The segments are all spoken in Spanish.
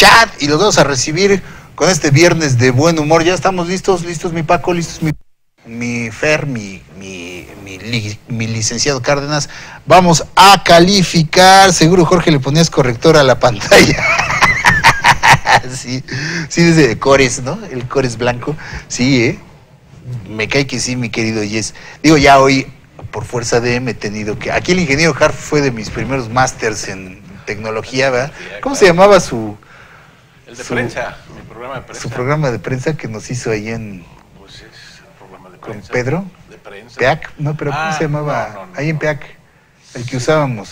chat y los vamos a recibir con este viernes de buen humor. Ya estamos listos, mi Paco, listos mi Fer, mi licenciado Cárdenas. Vamos a calificar. Seguro, Jorge, le ponías corrector a la pantalla. Sí, sí, desde Cores, ¿no? El Cores blanco. Sí, ¿eh? Me cae que sí, mi querido Yes. Digo, ya hoy, por fuerza de me he tenido que... Aquí el ingeniero Harfuch fue de mis primeros másters en tecnología, ¿verdad? Sí, ¿cómo se llamaba su...? El de prensa, mi programa de prensa. Su programa de prensa que nos hizo ahí en... Pues es el programa de prensa. ¿Con Pedro? De prensa. ¿Peac? No, pero ¿cómo se llamaba? No, ahí en Peac, el que usábamos.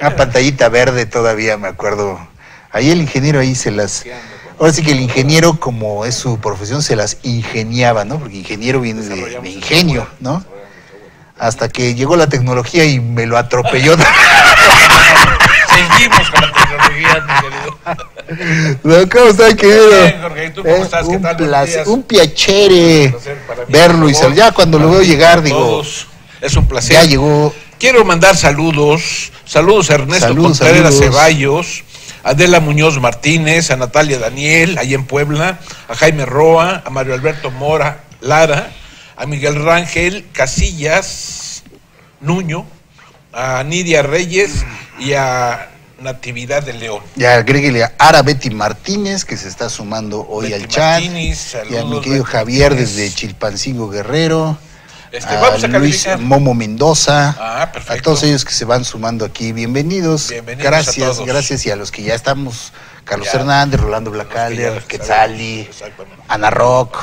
Una pantallita verde todavía, me acuerdo. Ahí el ingeniero ahí se las... Ahora sí que el ingeniero, como es su profesión, se las ingeniaba, ¿no? Porque ingeniero viene de ingenio, ¿no? Hasta que llegó la tecnología y me lo atropelló. Seguimos con la tecnología, mi querido. No, ¿cómo estás, querido? Bien, Jorge, ¿tú cómo estás? ¿Qué tal? Un piacere verlo y salir. Ya cuando lo veo llegar, digo... Es un placer. Ya llegó. Quiero mandar saludos. Saludos a Ernesto Contreras Ceballos, a Adela Muñoz Martínez, a Natalia Daniel, allá en Puebla, a Jaime Roa, a Mario Alberto Mora Lara, a Miguel Rangel Casillas Nuño, a Nidia Reyes y a Natividad de León. Y agréguele a Betty Martínez, que se está sumando hoy Betty al chat, saludos, y a mi querido Betty Javier Martínez, desde Chilpancingo Guerrero, a Luis Momo Mendoza, a todos ellos que se van sumando aquí, bienvenidos. Gracias a todos. Gracias, y a los que ya estamos, Carlos Hernández, Rolando Blacaller, Quetzali, Ana Rock,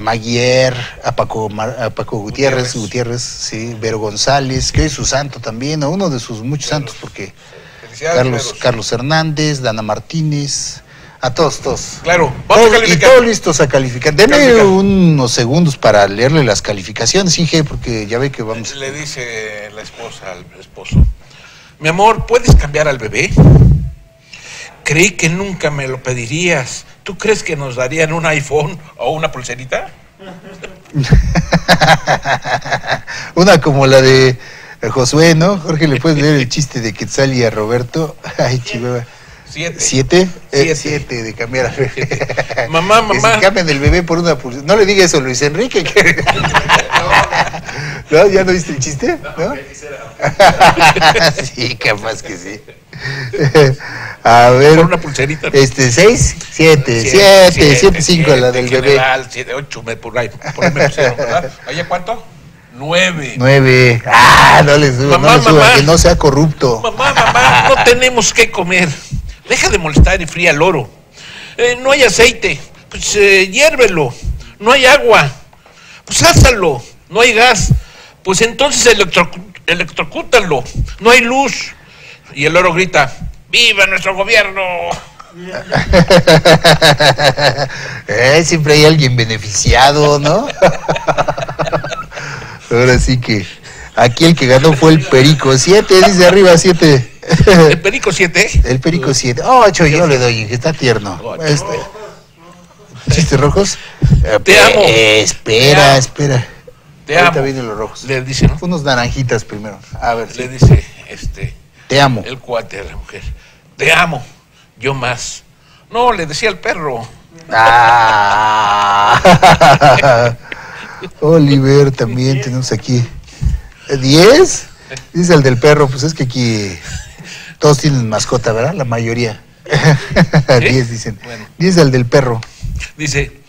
Maguier, a Paco Gutiérrez, sí, Vero González, que es su santo también, a uno de sus muchos santos, porque Carlos Hernández, Dana Martínez, a todos. Claro, vamos a calificar. Y todos listos a calificar. Deme unos segundos para leerle las calificaciones, Inge, porque ya ve que vamos. Le dice la esposa al esposo: mi amor, ¿puedes cambiar al bebé? Creí que nunca me lo pedirías. ¿Tú crees que nos darían un iPhone o una pulserita? Una como la de Josué, ¿no? Jorge, ¿le puedes leer el chiste de Quetzali a Roberto? Ay, chihuahua. Siete de cambiar al bebé. Mamá. Si cambian el bebé por una pulsera. No le diga eso, Luis Enrique. Que... ¿No? ¿Ya no viste el chiste? No, ¿no? Sí, capaz que sí. A ver. Por una pulserita. Siete, cinco, la del bebé. Siete, ocho, por ahí. Por ahí me pusieron, ¿verdad? Oye, ¿cuánto? 9. No le suba, que no sea corrupto. Mamá, no tenemos que comer. Deja de molestar y fría el oro. No hay aceite, pues hiérvelo. No hay agua, pues lázalo. No hay gas, pues entonces electrocútalo. No hay luz. Y el oro grita: ¡viva nuestro gobierno! Siempre hay alguien beneficiado, ¿no? Ahora sí que aquí el que ganó fue el Perico 7, dice arriba 7. ¿El Perico 7? El Perico 7. 8 yo le doy, está tierno. ¿Chistes rojos? Te amo. Espera. Te amo. Ahorita vienen los rojos. Le dice, ¿no? Unos naranjitas primero. A ver. Le dice, te amo. El cuate a la mujer. Te amo. Yo más. No, le decía al perro. Oliver, también tenemos aquí. ¿10? Dice el del perro, pues es que aquí todos tienen mascota, ¿verdad? La mayoría. 10 dicen. 10 al del perro. Dice,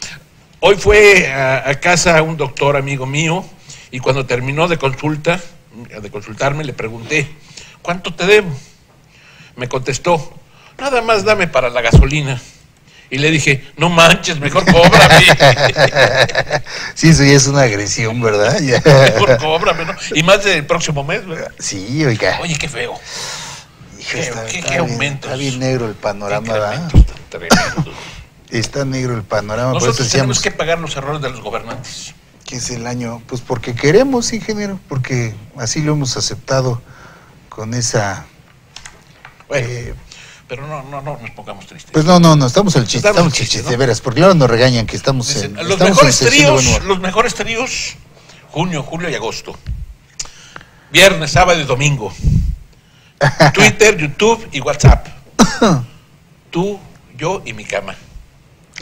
hoy fue a casa un doctor amigo mío y cuando terminó de consultarme le pregunté, ¿cuánto te debo? Me contestó, nada más dame para la gasolina. Y le dije, no manches, mejor cóbrame. Sí, eso ya es una agresión, ¿verdad? Ya. Mejor cóbrame, ¿no? Y más del próximo mes, ¿verdad? Sí, oiga. Oye, qué feo. Qué aumento. Está bien negro el panorama, ¿verdad? Está negro el panorama. Nosotros por eso tenemos que pagar los errores de los gobernantes. ¿Qué es el año? Pues porque queremos, ingeniero, porque así lo hemos aceptado con esa... Bueno. Pero no nos pongamos tristes. Pues no, estamos el chiste, ¿no? De veras, porque ahora nos regañan que estamos... Los mejores tríos, junio, julio y agosto. Viernes, sábado y domingo. Twitter, YouTube y WhatsApp. Tú, yo y mi cama.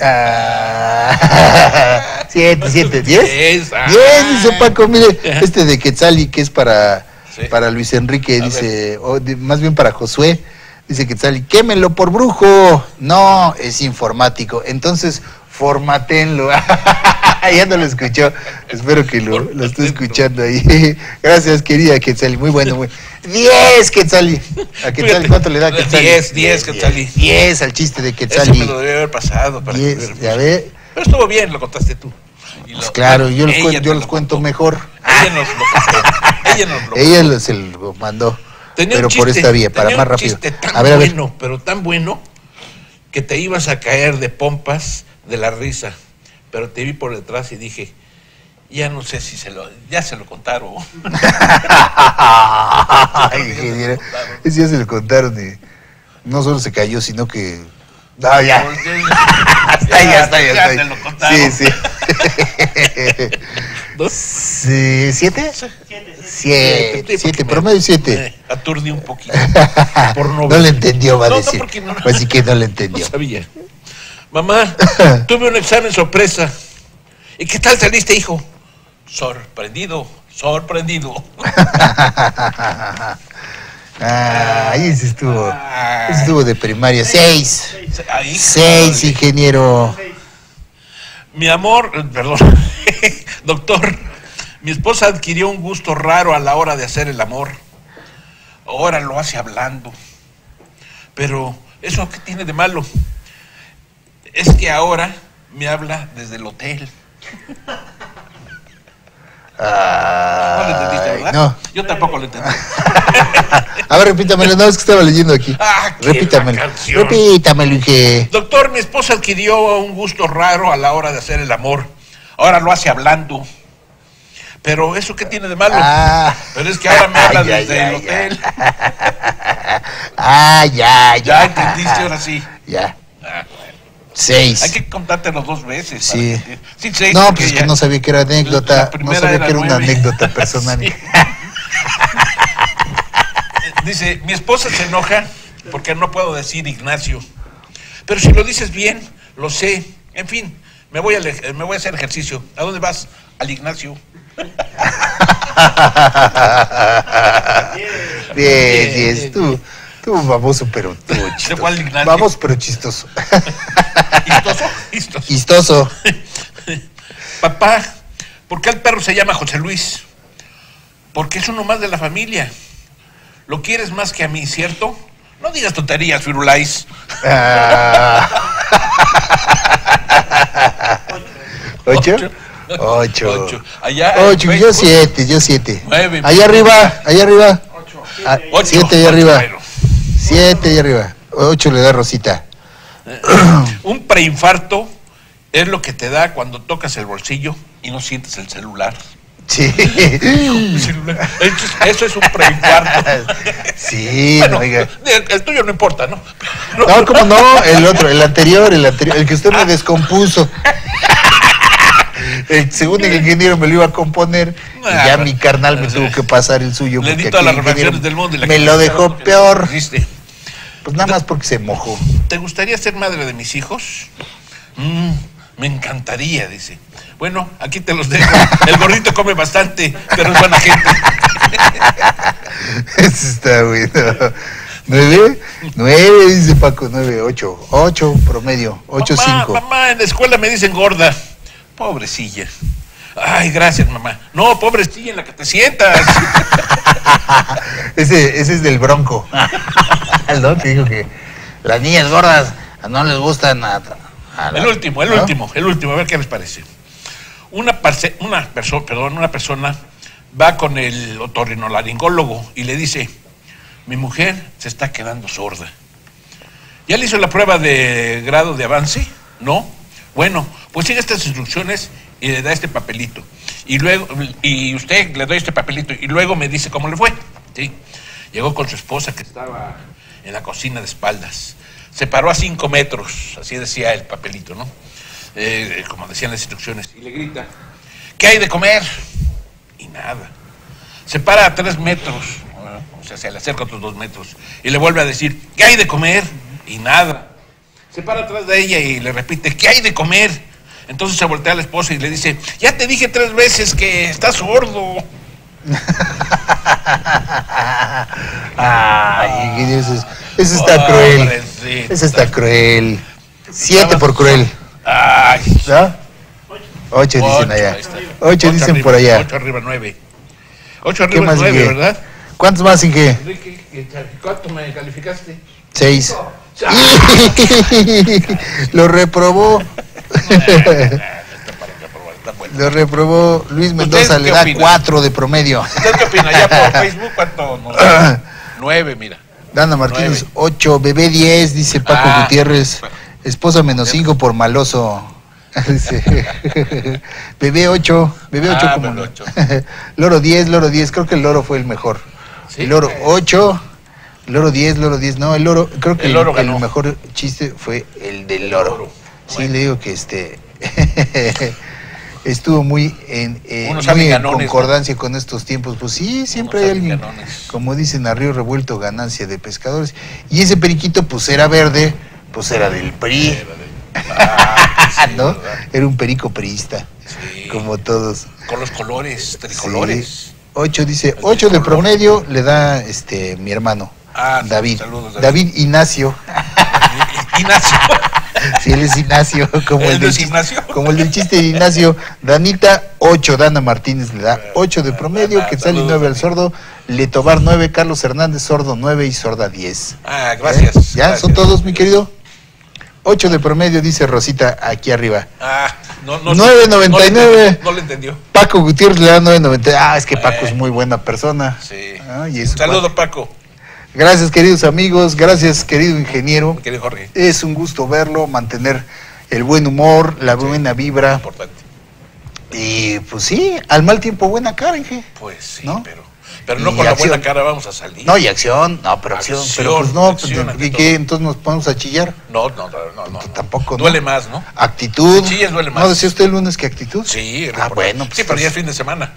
Ah, 7, 10. Dice Paco, mire, este de Quetzali, que es para, sí, para Luis Enrique, a dice, o de, más bien para Josué, dice Quetzali, quémelo por brujo. No, es informático. Entonces, formatenlo. Ya no lo escuchó. Espero que lo esté escuchando ahí. Gracias, querida Quetzali. Muy bueno, muy. 10, Quetzali. ¿A Quetzali cuánto le da Quetzali? 10, Quetzali. 10 al chiste de Quetzali. Eso me lo debería haber pasado. Para ya ve. Pero estuvo bien, lo contaste tú. Pues claro, yo los cuento mejor. Ella nos lo contó. Ella se lo mandó. Tenía pero un chiste, por esta vía, para más rápido. A ver, bueno, a ver. Pero tan bueno que te ibas a caer de pompas de la risa. Pero te vi por detrás y dije, ya no sé si ya se lo contaron. Ya se lo contaron y no solo se cayó, sino que... No, ya. Ya se lo contaron. Sí, sí. 7, promedio 7. Aturdí un poquito. Por no le entendió, va a decir. No, así que no le entendió. No sabía. Mamá, tuve un examen sorpresa. ¿Y qué tal saliste, hijo? Sorprendido. Ahí estuvo de primaria. 6. 6, ingeniero. Mi amor, perdón, doctor, mi esposa adquirió un gusto raro a la hora de hacer el amor. Ahora lo hace hablando. Pero, ¿eso qué tiene de malo? Es que ahora me habla desde el hotel. No lo entendiste, ¿verdad? No. Yo tampoco lo entendí. A ver, repítamelo, no, es que estaba leyendo aquí. Repítamelo, que... Doctor, mi esposa adquirió un gusto raro a la hora de hacer el amor. Ahora lo hace hablando. Pero, ¿eso qué tiene de malo? Pero es que ahora me habla desde el hotel. Ya entendiste, ahora sí. Ya. 6. Hay que contártelo 2 veces. Sí. Sí, 6. No, pues es que no sabía que era anécdota. No sabía que era 9. Una anécdota personal. Sí. Dice, mi esposa se enoja porque no puedo decir Ignacio. Pero si lo dices bien, lo sé. En fin, me voy a hacer ejercicio. ¿A dónde vas? Al Ignacio. 10, tú. Tú baboso, pero tú chistoso. Vamos, pero chistoso. ¿Chistoso? Papá, ¿por qué el perro se llama José Luis? Porque es uno más de la familia. Lo quieres más que a mí, ¿cierto? No digas tonterías, Firulais. 8. Yo 7. 9. Allá arriba. 8. 7 y arriba. 7 y arriba. 8 le da Rosita. Un preinfarto es lo que te da cuando tocas el bolsillo y no sientes el celular. Sí. Eso es un preinfarto. Sí, bueno, no, oiga. El tuyo no importa, ¿no? No, ¿cómo no? El otro, el anterior, el que usted me descompuso. Según el ingeniero me lo iba a componer, y ya mi carnal me tuvo que pasar el suyo. Le di todas las reflexiones del mundo y me lo dejó peor. Pues nada más porque se mojó. ¿Te gustaría ser madre de mis hijos? Me encantaría, dice. Bueno, aquí te los dejo. El gordito come bastante, pero es buena gente. Eso está bueno. 9, dice Paco. 9, 8, promedio. 8, 5. Mamá, en la escuela me dicen gorda. Pobrecilla. Ay, gracias, mamá. No, pobrecilla en la que te sientas. Ese es del Bronco. Aldo, te digo que las niñas gordas no les gustan nada. El último, a ver qué les parece. Una persona va con el otorrinolaringólogo y le dice, mi mujer se está quedando sorda. ¿Ya le hizo la prueba de grado de avance? No. Bueno, pues sigue estas instrucciones y le da este papelito. Y usted le doy este papelito y luego me dice cómo le fue. ¿Sí? Llegó con su esposa que estaba en la cocina de espaldas. Se paró a 5 metros, así decía el papelito, ¿no? Como decían las instrucciones. Y le grita, ¿qué hay de comer? Y nada. Se para a 3 metros, o sea, se le acerca otros 2 metros. Y le vuelve a decir, ¿qué hay de comer? Y nada. Se para atrás de ella y le repite, ¿qué hay de comer? Entonces se voltea a la esposa y le dice, ya te dije 3 veces que estás sordo. Ay, Dios, eso está cruel. Pobrecita. Eso está cruel. 7 por cruel. Ay. ¿No? 8 dicen allá. 8 dicen arriba, por allá. 8 arriba 9. 8 arriba 9, ¿verdad? ¿Cuántos más sin qué? Enrique, ¿cuánto me calificaste? 6. Lo reprobó. Lo reprobó Luis Mendoza, le da opina? 4 de promedio. ¿Usted qué opina? Ya por Facebook, ¿cuánto nos da? 9, mira. Dana Martínez, 9. 8, bebé 10, dice Paco Gutiérrez. Esposa menos 5 por maloso. Bebé 8, bebé 8 como bebé 8. Loro 10, loro 10, creo que el loro fue el mejor. ¿Sí? El loro 8, loro 10, loro 10, no, el loro, creo que el, loro el mejor chiste fue el del loro. Sí, bueno. Le digo que estuvo muy en concordancia, ¿no?, con estos tiempos. Pues sí, siempre hay alguien, como dicen, a río revuelto, ganancia de pescadores. Y ese periquito, pues era verde, pues era del PRI. Era del... sí, ¿no? ¿Verdad? Era un perico priista, sí, como todos. Con los colores, tricolores. Sí. 8 dice, 8 de promedio le da mi hermano, David. Saludos, David Ignacio. Ignacio. Sí, él es Ignacio, como el del Ignacio, como el del chiste de Ignacio. Danita, 8, Dana Martínez le da 8 de promedio, Quetzali 9 al sordo, Letobar 9, Carlos Hernández sordo 9 y sorda 10. Gracias. ¿Ya? Gracias. ¿Son todos, mi querido? 8 de promedio, dice Rosita, aquí arriba. 9.99. No le entendió. Paco Gutiérrez le da 9.99. Es que Paco es muy buena persona. Sí. Saludos, Paco. Gracias, queridos amigos, gracias, querido ingeniero. Querido Jorge. Es un gusto verlo, mantener el buen humor, la buena vibra. Muy importante. Y pues sí, al mal tiempo buena cara, Inge. Pues sí, ¿no? Pero no con acción. La buena cara vamos a salir. No, y acción, no, pero acción. Pero pues no, ¿y qué? Entonces nos ponemos a chillar. No. Tampoco. Duele más, ¿no? Actitud. Si chillas duele más. ¿No decía usted el lunes que actitud? Sí. Bueno. Pues, sí, pero ya es fin de semana.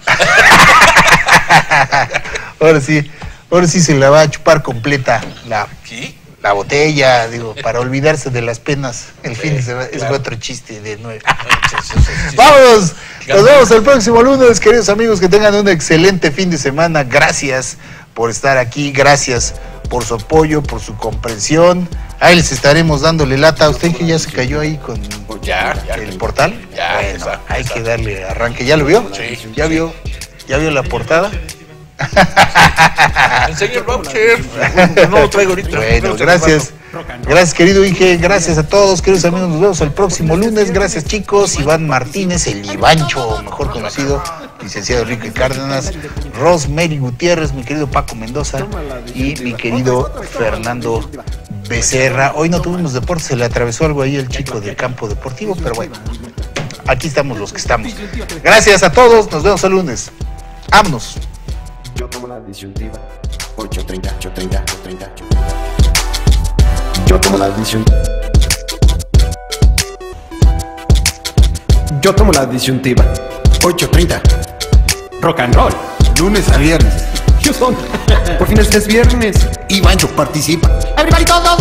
Ahora sí. Ahora sí se la va a chupar completa la botella, digo, para olvidarse de las penas. El fin de semana es otro chiste de 9. ¡Vámonos! Nos vemos el próximo lunes, queridos amigos, que tengan un excelente fin de semana. Gracias por estar aquí, gracias por su apoyo, por su comprensión. Ahí les estaremos dándole lata. ¿A usted que ya se cayó ahí con el portal? Bueno, hay que darle arranque. ¿Ya lo vio? Sí. ¿Ya vio la portada? El señor Boucher, no lo traigo ahorita. Bueno, gracias. Gracias, querido Inge, gracias a todos, queridos amigos, nos vemos el próximo lunes. Gracias, chicos. Iván Martínez, el Ivancho, mejor conocido, licenciado Enrique Cárdenas, Rosemary Gutiérrez, mi querido Paco Mendoza y mi querido Fernando Becerra. Hoy no tuvimos deporte, se le atravesó algo ahí el chico del campo deportivo, pero bueno, aquí estamos los que estamos. Gracias a todos, nos vemos el lunes. Vámonos. Yo tomo la disyuntiva, 8:30. Yo tomo la disyuntiva. Yo tomo la disyuntiva, 8:30. Rock and roll, lunes a viernes. Houston, por fin es viernes. Y Bancho participa. Everybody, todos.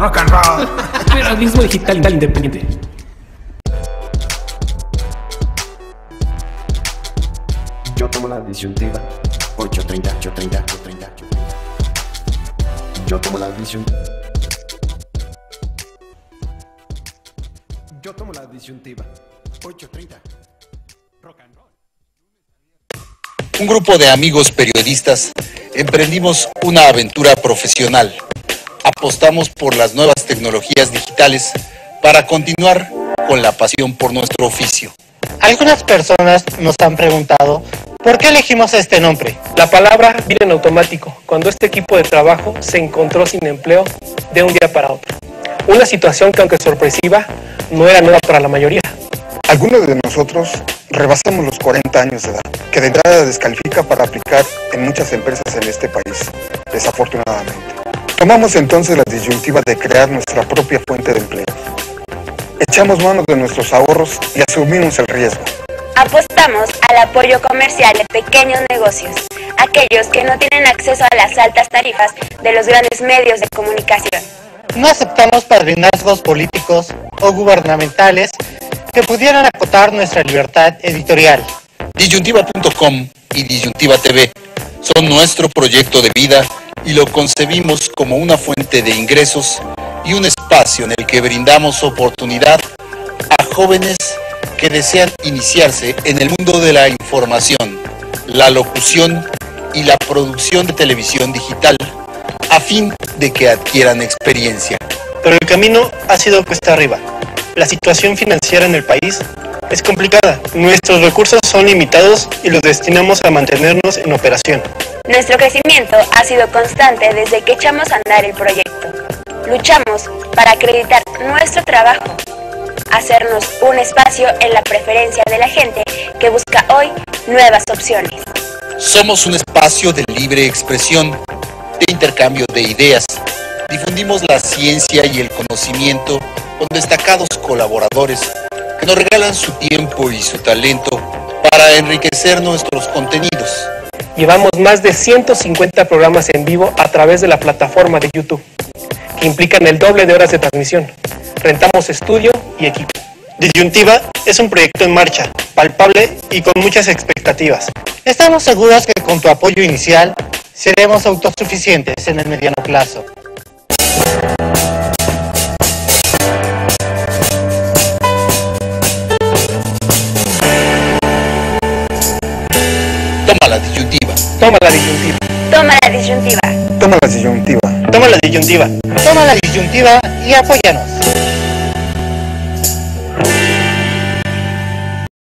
Rock and roll. Periodismo digital independiente. Yo tomo la disyuntiva. 8:30. Yo tomo la disyuntiva. Yo tomo la disyuntiva. 8:30. Rock and roll. Un grupo de amigos periodistas emprendimos una aventura profesional. Apostamos por las nuevas tecnologías digitales para continuar con la pasión por nuestro oficio. Algunas personas nos han preguntado ¿por qué elegimos este nombre? La palabra vino en automático cuando este equipo de trabajo se encontró sin empleo de un día para otro. Una situación que, aunque sorpresiva, no era nueva para la mayoría. Algunos de nosotros rebasamos los 40 años de edad, que de entrada descalifica para aplicar en muchas empresas en este país, desafortunadamente. Tomamos entonces la disyuntiva de crear nuestra propia fuente de empleo. Echamos manos de nuestros ahorros y asumimos el riesgo. Apostamos al apoyo comercial de pequeños negocios, aquellos que no tienen acceso a las altas tarifas de los grandes medios de comunicación. No aceptamos padrinazgos políticos o gubernamentales que pudieran acotar nuestra libertad editorial. Disyuntiva.com y Disyuntiva TV son nuestro proyecto de vida y lo concebimos como una fuente de ingresos y un espacio en el que brindamos oportunidad a jóvenes que desean iniciarse en el mundo de la información, la locución y la producción de televisión digital, a fin de que adquieran experiencia. Pero el camino ha sido cuesta arriba. La situación financiera en el país es complicada. Nuestros recursos son limitados y los destinamos a mantenernos en operación. Nuestro crecimiento ha sido constante desde que echamos a andar el proyecto. Luchamos para acreditar nuestro trabajo, hacernos un espacio en la preferencia de la gente que busca hoy nuevas opciones. Somos un espacio de libre expresión, de intercambio de ideas. Difundimos la ciencia y el conocimiento con destacados colaboradores que nos regalan su tiempo y su talento para enriquecer nuestros contenidos. Llevamos más de 150 programas en vivo a través de la plataforma de YouTube, que implican el doble de horas de transmisión. Rentamos estudio y equipo. Disyuntiva es un proyecto en marcha, palpable y con muchas expectativas. Estamos seguros que con tu apoyo inicial seremos autosuficientes en el mediano plazo. Toma la disyuntiva. Toma la disyuntiva. Toma la disyuntiva. Toma la disyuntiva. Toma la disyuntiva. Toma la disyuntiva y apóyanos.